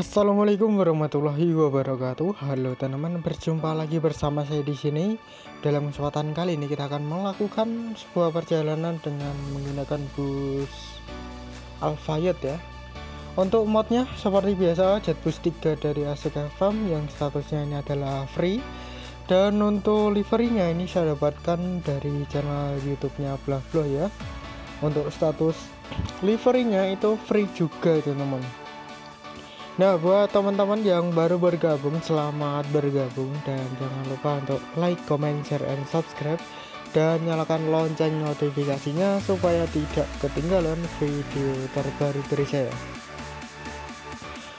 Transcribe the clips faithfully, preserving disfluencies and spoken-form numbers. Assalamualaikum warahmatullahi wabarakatuh. Halo teman-teman, berjumpa lagi bersama saya di sini. Dalam kesempatan kali ini kita akan melakukan sebuah perjalanan dengan menggunakan bus Alfayed ya. Untuk modnya seperti biasa Jetbus tiga dari Asikafam yang statusnya ini adalah free. Dan untuk liverynya ini saya dapatkan dari channel YouTube-nya Blahbloh ya. Untuk status liverynya itu free juga teman-teman. Nah, buat teman-teman yang baru bergabung, selamat bergabung dan jangan lupa untuk like, comment, share, and subscribe dan nyalakan lonceng notifikasinya supaya tidak ketinggalan video terbaru dari saya.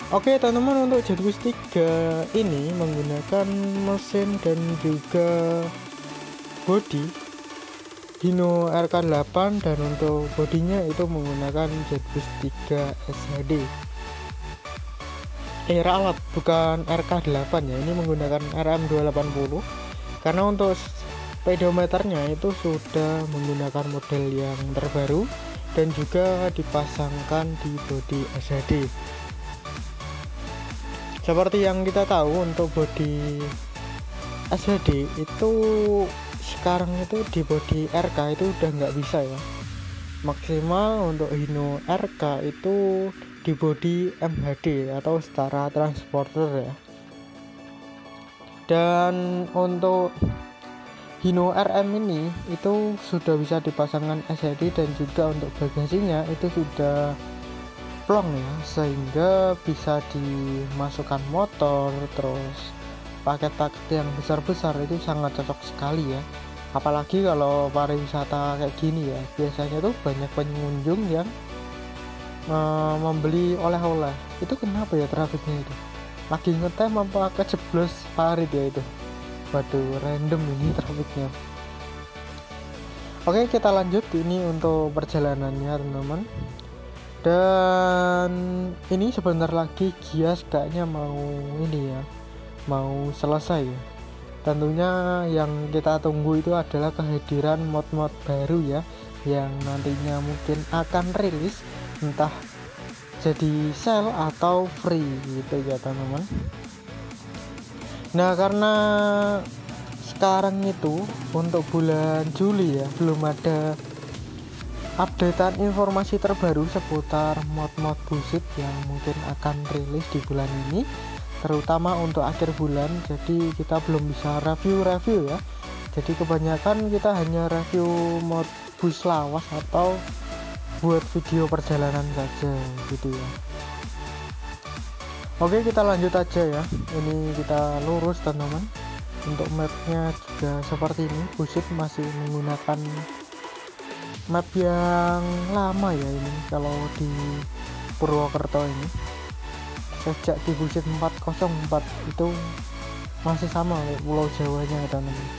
Oke teman-teman, untuk Jetbus tiga ini menggunakan mesin dan juga bodi Hino R K delapan dan untuk bodinya itu menggunakan Jetbus tiga S H D era alat, bukan R K delapan ya. Ini menggunakan R M dua delapan nol karena untuk speedometernya itu sudah menggunakan model yang terbaru dan juga dipasangkan di bodi S H D. Seperti yang kita tahu untuk bodi S H D itu sekarang itu di bodi R K itu udah nggak bisa ya. Maksimal untuk Hino R K itu di bodi M H D atau setara transporter ya. Dan untuk Hino R M ini itu sudah bisa dipasangkan S H D dan juga untuk bagasinya itu sudah plong ya, sehingga bisa dimasukkan motor terus paket-paket yang besar-besar itu sangat cocok sekali ya. Apalagi kalau pariwisata kayak gini ya, biasanya tuh banyak pengunjung yang uh, membeli oleh-oleh. Itu kenapa ya trafiknya itu? Lagi ngetem apa kejeblos parit ya itu? Waduh, random ini trafiknya. Oke, kita lanjut. Ini untuk perjalanannya teman-teman. Dan ini sebentar lagi Gias kayaknya mau ini ya, mau selesai ya. Tentunya yang kita tunggu itu adalah kehadiran mod-mod baru ya, yang nantinya mungkin akan rilis entah jadi sale atau free gitu ya teman-teman. Nah, karena sekarang itu untuk bulan Juli ya belum ada updatean informasi terbaru seputar mod-mod Bussid yang mungkin akan rilis di bulan ini, terutama untuk akhir bulan. Jadi kita belum bisa review-review ya, jadi kebanyakan kita hanya review mod bus lawas atau buat video perjalanan saja gitu ya. Oke, kita lanjut aja ya. Ini kita lurus teman-teman. Untuk mapnya juga seperti ini, Bussid masih menggunakan map yang lama ya ini kalau di Purwokerto ini. Sejak di Bussid empat nol empat itu masih sama pulau Jawanya teman-teman.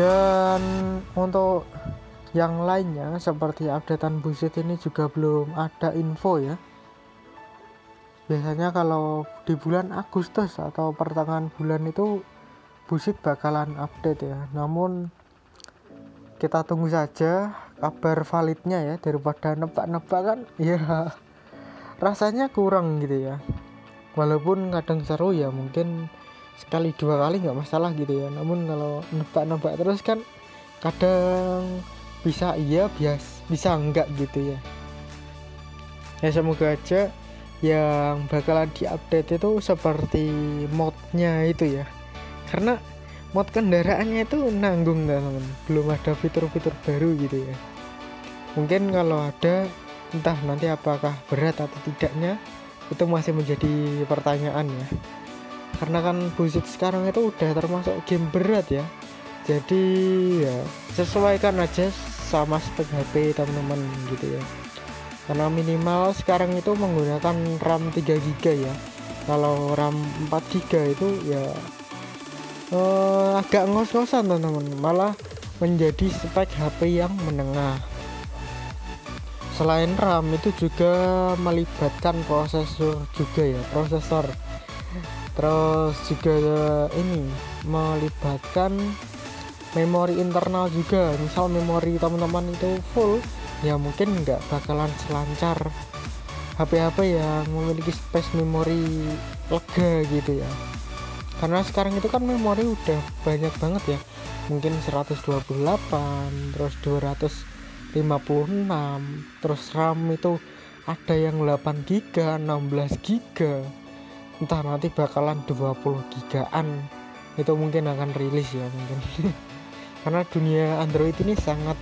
Dan untuk yang lainnya seperti updatean Bussid ini juga belum ada info ya. Biasanya kalau di bulan Agustus atau pertengahan bulan itu Bussid bakalan update ya. Namun kita tunggu saja kabar validnya ya, daripada nebak-nebak kan ya rasanya kurang gitu ya. Walaupun kadang seru ya, mungkin sekali dua kali nggak masalah gitu ya. Namun kalau nebak-nebak terus kan kadang bisa iya bias bisa enggak gitu ya. Ya semoga aja yang bakalan diupdate itu seperti modnya itu ya, karena mod kendaraannya itu nanggung teman-teman, belum ada fitur-fitur baru gitu ya. Mungkin kalau ada entah nanti apakah berat atau tidaknya itu masih menjadi pertanyaan ya, karena kan Bussid sekarang itu udah termasuk game berat ya. Jadi ya sesuaikan aja sama spek H P teman-teman gitu ya, karena minimal sekarang itu menggunakan RAM tiga giga ya. Kalau RAM empat giga itu ya Uh, agak ngos-ngosan teman-teman, malah menjadi spek H P yang menengah. Selain RAM itu juga melibatkan prosesor juga ya, prosesor terus juga ini melibatkan memori internal juga. Misal memori teman-teman itu full ya, mungkin nggak bakalan selancar H P H P yang memiliki space memori lega gitu ya, karena sekarang itu kan memori udah banyak banget ya, mungkin seratus dua puluh delapan, terus dua ratus lima puluh enam, terus RAM itu ada yang delapan giga, enam belas giga, entah nanti bakalan dua puluh gigaan itu mungkin akan rilis ya mungkin karena dunia Android ini sangat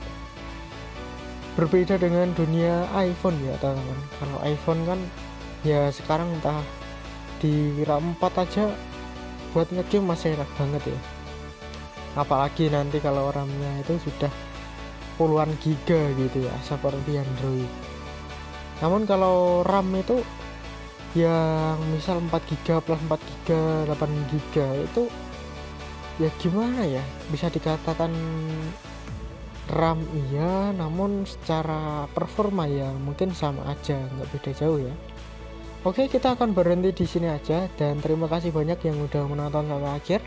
berbeda dengan dunia iPhone ya teman-teman. Kalau iPhone kan ya sekarang entah di RAM empat aja buat nge-game masih enak banget ya, apalagi nanti kalau RAM-nya itu sudah puluhan giga gitu ya seperti Android. Namun kalau RAM itu yang misal empat giga plus empat giga, delapan giga itu ya gimana ya, bisa dikatakan RAM iya, namun secara performa ya mungkin sama aja, nggak beda jauh ya. Oke, kita akan berhenti di sini aja dan terima kasih banyak yang udah menonton sampai akhir.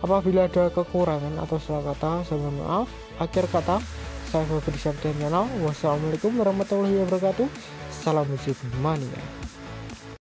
Apabila ada kekurangan atau salah kata saya mohon maaf. Akhir kata saya Febri Septian, wassalamualaikum warahmatullahi wabarakatuh, salam musik mania.